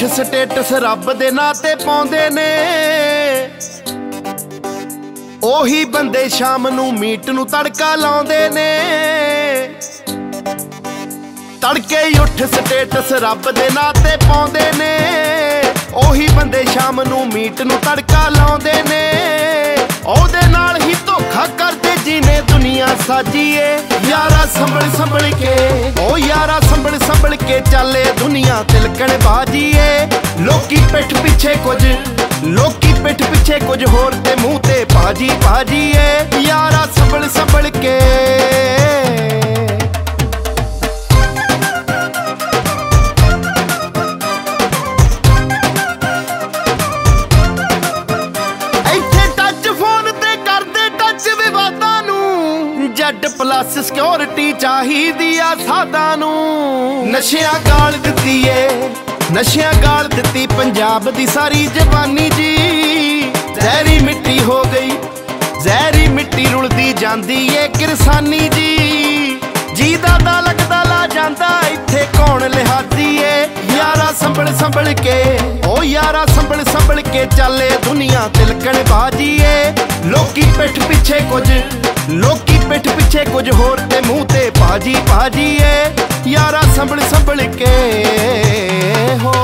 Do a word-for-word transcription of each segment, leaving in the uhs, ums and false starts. ਝੂਠ ਸਟੇਟਸ ਰੱਬ ਦੇ ਨਾਂ ਤੇ ਪਾਉਂਦੇ ਨੇ। ਉਹੀ ਬੰਦੇ ਸ਼ਾਮ ਨੂੰ ਮੀਟ ਨੂੰ ਤੜਕਾ ਲਾਉਂਦੇ ਨੇ। ਤੜਕੇ ਉੱਠ ਸਟੇਟਸ ਰੱਬ ਦੇ ਨਾਂ ਤੇ ਪਾਉਂਦੇ ਨੇ। ਉਹੀ ਬੰਦੇ ਸ਼ਾਮ ਨੂੰ ਮੀਟ ਨੂੰ ਤੜਕਾ ਲਾਉਂਦੇ ਨੇ। ਉਹਦੇ ਨਾਲ ਹੀ ਧੋਖਾ ਕਰਦੇ ਜੀਨੇ ਦੁਨੀਆ ਸਾਜੀਏ। ਯਾਰਾ ਸੰਭਲ ਸੰਭਲ ਕੇ ਉਹ ਯਾਰਾ ਸੰਭਲ ਸੰਭਲ ਕੇ ਚੱਲੇ ਦੁਨੀਆ ਤਿਲਕਣ ਬਾਜੀਏ। ਲੋਕੀ ਪਿੱਠ ਪਿੱਛੇ ਕੁਝ ਲੋਕੀ ਪਿੱਠ ਪਿੱਛੇ ਕੁਝ ਹੋਰ ਤੇ ਮੂੰਹ ਤੇ ਬਾਜੀ ਬਾਜੀਏ। ਯਾਰਾ ਸੰਭਲ ਸੰਭਲ ਕੇ जड प्लस सिक्योरिटी चाहिदी आ सादा नू। नशियां गाल दिती है नशियां गाल दिती पंजाब दी सारी जवानी जी। जहरी मिट्टी हो गई जहरी मिट्टी रुलदी जांदी है किरसानी जी। जीदा दा लगदा ला जांदा इत्थे कौन लिहाजी है। यारा संभल संभल के ओ यारा संभल संभल के चले दुनिया तिलकण बाजी है। लोकी पिठ पिछे कुछ लोकी पिठ पिछे कुछ होर ते मुंह ते भाजी भाजी ए। यारा संभल संभल के हो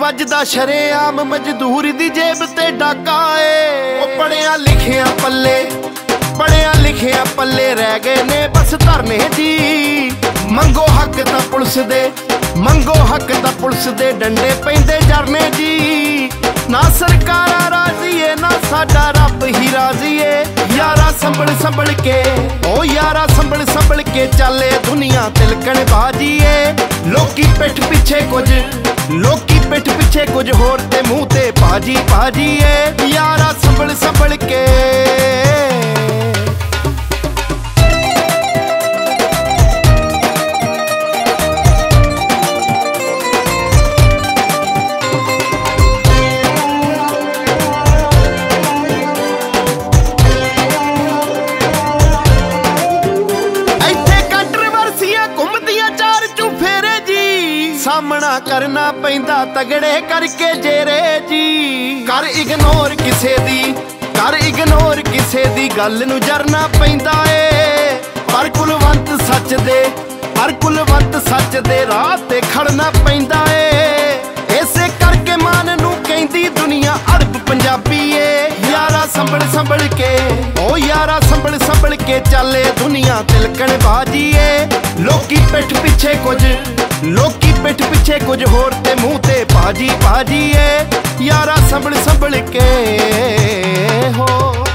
वजदा शरेआम मजदूर दी जेब ते डाका ए। पढ़िया लिखिया पल्ले पढ़िया लिखिया पल्ले रह गए ने बस धरने जी। मंगो हक ता पुलिस दे मंगो हक ता पुलिस दे डंडे पैंदे जरने जी। ना सरकारा राजी है ना साडा रब ही राजी है। यारा संभल संभल के ओ यारा संभल संभल के चले दुनिया तिलकण बाजी ए। लोकी पिठ पिछे कुछ लोकी पिठ पिछे कुछ होर ते मुंह ते भाजी भाजी ए। यारा संभल संभल के सामना करना पैंदा तगड़े करके जेरे जी। कर इग्नोर किसे दी कर इग्नोर किसे दी गल नू जरना पैंदा ए। पर कुलवंत सच दे पर कुलवंत सच दे राह ते खड़ना पैंदा ए। ऐसे करके मन नू कहंदी दुनिया अरब पंजाबी ए। यारा संभल संभल के ओ यारा संभल संभल के चले दुनिया तिलकण बाजी ए। लोकी पिठ पिछे कुछ लोकी पिठ पिछे कुछ होर ते मुंह ते भाजी भाजी ए। यारा संभल संभल के हो।